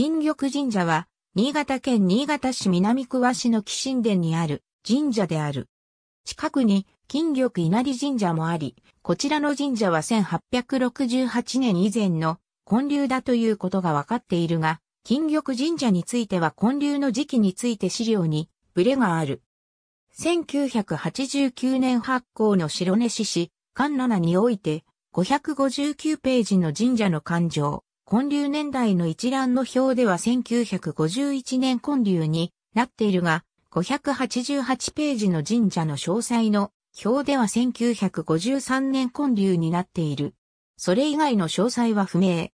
金玉神社は、新潟県新潟市南区和志の寄進殿にある神社である。近くに金玉稲荷神社もあり、こちらの神社は1868年以前の建立だということがわかっているが、金玉神社については建立の時期について資料にブレがある。1989年発行の白根市史巻7において、559ページの神社の環状、建立年代の一覧の表では1951年建立になっているが、588ページの神社の詳細の表では1953年建立になっている。それ以外の詳細は不明。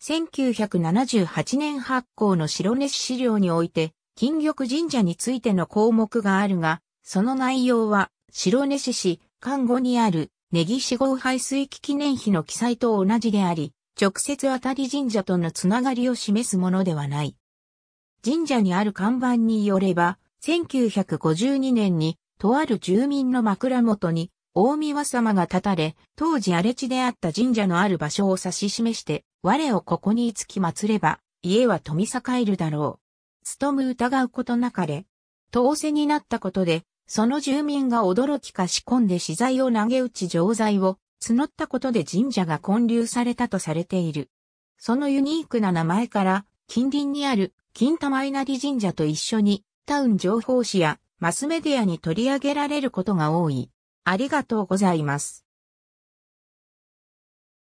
1978年発行の白根市資料において、金玉神社についての項目があるが、その内容は白根市史巻5にある根岸合廃水忌記念碑の記載と同じであり、直接あたり神社とのつながりを示すものではない。神社にある看板によれば、1952年にとある住民の枕元に大神様が立たれ、当時荒れ地であった神社のある場所を指し示して、我をここにつき祀れば、家は富栄えるだろう。務む疑うことなかれ。と仰せになったことで、その住民が驚きかしこんで私財を投げ打ち常財を募ったことで神社が建立されたとされている。そのユニークな名前から、近隣にある金玉稲荷神社と一緒に、タウン情報誌やマスメディアに取り上げられることが多い。ありがとうございます。